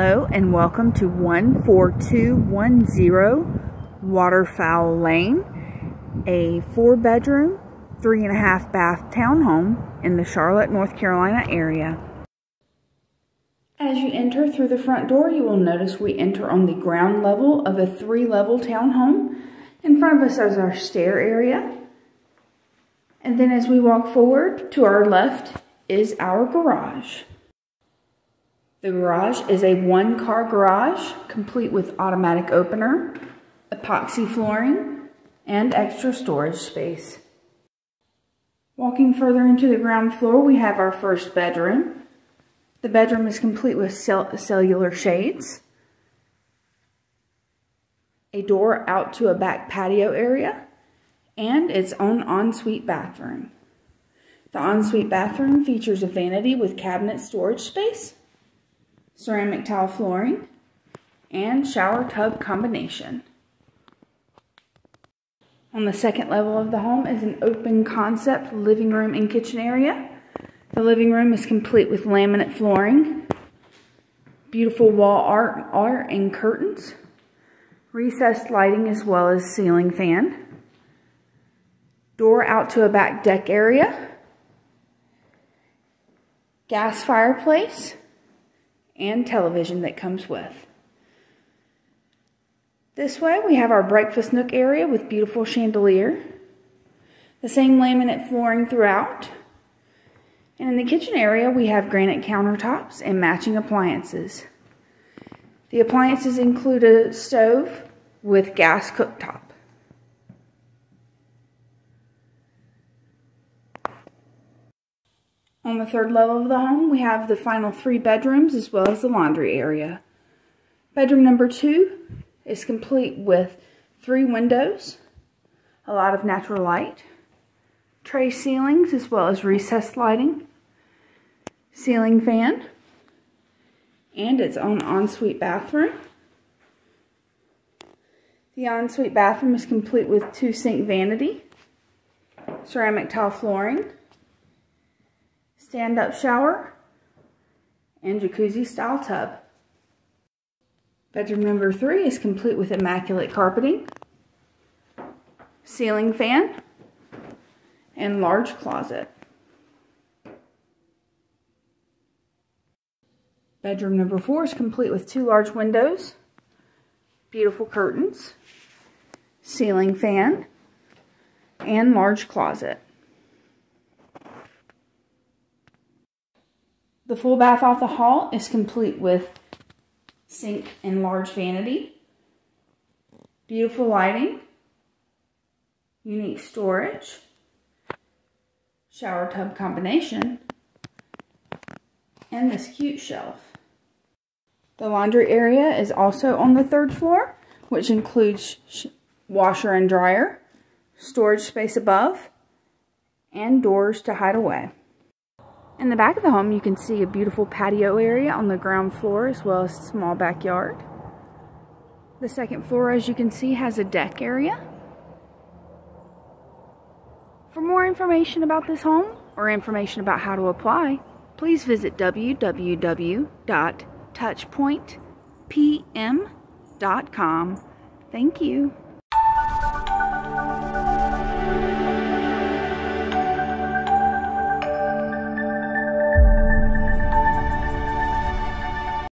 Hello and welcome to 14210 Waterfowl Lane, a 4-bedroom, 3.5-bath townhome in the Charlotte, North Carolina area. As you enter through the front door, you will notice we enter on the ground level of a 3-level townhome. In front of us is our stair area. And then as we walk forward, to our left is our garage. The garage is a 1-car garage, complete with automatic opener, epoxy flooring, and extra storage space. Walking further into the ground floor, we have our first bedroom. The bedroom is complete with cellular shades, a door out to a back patio area, and its own ensuite bathroom. The ensuite bathroom features a vanity with cabinet storage space, ceramic tile flooring, and shower tub combination. On the second level of the home is an open concept living room and kitchen area. The living room is complete with laminate flooring, beautiful wall art and curtains, recessed lighting as well as ceiling fan, door out to a back deck area, gas fireplace, and television that comes with. This way we have our breakfast nook area with beautiful chandelier, the same laminate flooring throughout, and in the kitchen area we have granite countertops and matching appliances. The appliances include a stove with gas cooktop. On the third level of the home, we have the final 3 bedrooms as well as the laundry area. Bedroom number 2 is complete with 3 windows, a lot of natural light, tray ceilings as well as recessed lighting, ceiling fan, and its own ensuite bathroom. The ensuite bathroom is complete with 2 sink vanity, ceramic tile flooring, stand-up shower, and jacuzzi-style tub. Bedroom number 3 is complete with immaculate carpeting, ceiling fan, and large closet. Bedroom number 4 is complete with 2 large windows, beautiful curtains, ceiling fan, and large closet. The full bath off the hall is complete with sink and large vanity, beautiful lighting, unique storage, shower tub combination, and this cute shelf. The laundry area is also on the 3rd floor, which includes washer and dryer, storage space above, and doors to hide away. In the back of the home, you can see a beautiful patio area on the ground floor as well as a small backyard. The second floor, as you can see, has a deck area. For more information about this home or information about how to apply, please visit www.touchpointpm.com. Thank you.